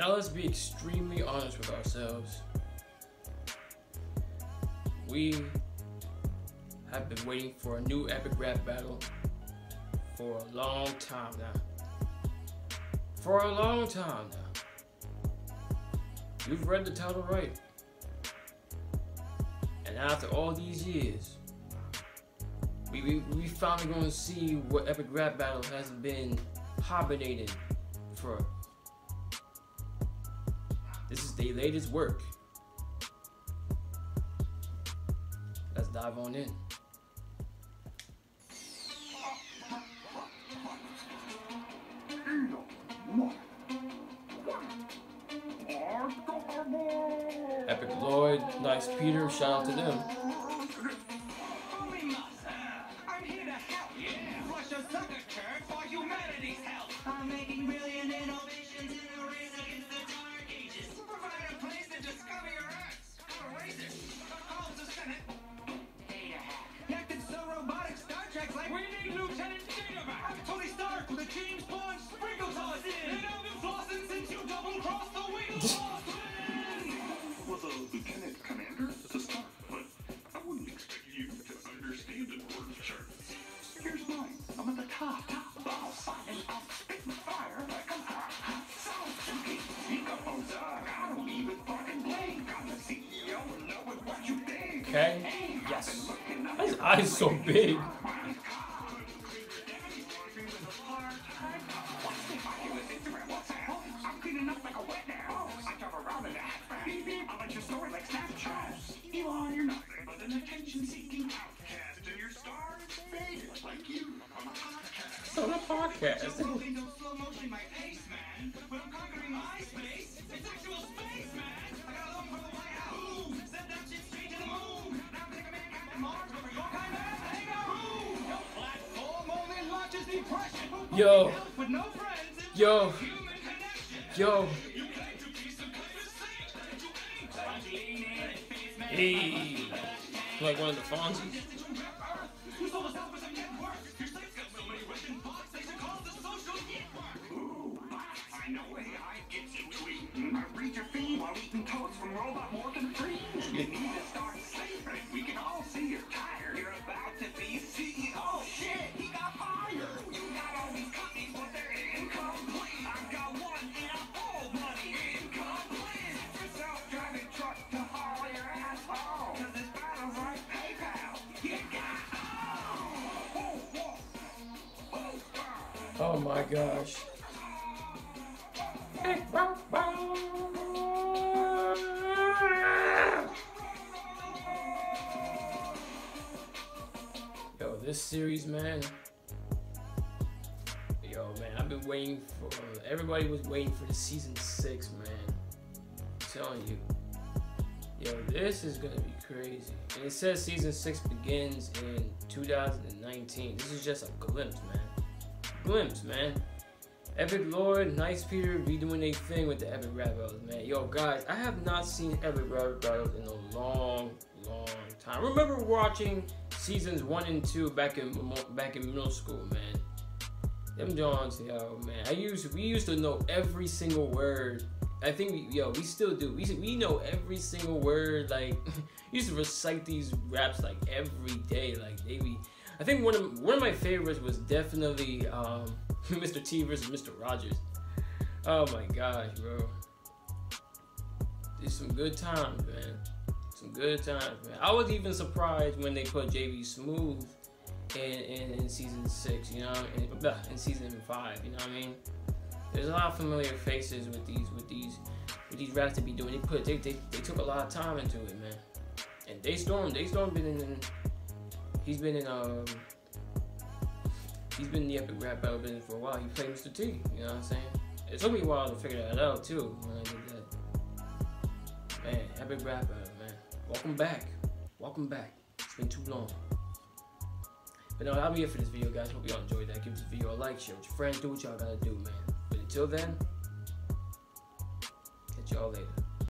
Now let's be extremely honest with ourselves. We have been waiting for a new epic rap battle for a long time now. For a long time now. You've read the title right. And after all these years, we finally gonna see what epic rap battle has been hibernated for. This is the latest work. Let's dive on in. Epic Lloyd, Nice Peter, shout out to them. Okay. Yes. Why is his eyes so big? So the podcast. Yo, yo, yo, hey, like one of the Fonzies. Oh my gosh. Yo, this series, man. Yo, man, I've been waiting for, everybody was waiting for the season 6, man. I'm telling you. Yo, this is gonna be crazy. And it says season 6 begins in 2019. This is just a glimpse, man. Glimpse, man. Epic Lloyd, Nice Peter be doing their thing with the Epic Rap Battles, man. Yo, guys, I have not seen Epic Rap Battles in a long, long time. I remember watching seasons 1 and 2 back in middle school, man. Them Johns, yo, man. We used to know every single word. I think we still do. We know every single word. Like, used to recite these raps like every day. Like they be. I think one of my favorites was definitely Mr. T versus Mr. Rogers. Oh my gosh, bro! There's some good times, man. Some good times, man. I was even surprised when they put JB Smooth in season 6, you know, in season 5, you know what I mean? There's a lot of familiar faces with these raps to be doing. They took a lot of time into it, man. And they stormed been in. He's been in the Epic Rap Battle business for a while. He played Mr. T, you know what I'm saying? It took me a while to figure that out too when I did that. Man, Epic Rap Battle, man. Welcome back. Welcome back. It's been too long. But no, I'll be here for this video, guys. Hope y'all enjoyed that. Give this video a like, share with your friends, do what y'all gotta do, man. But until then, catch y'all later.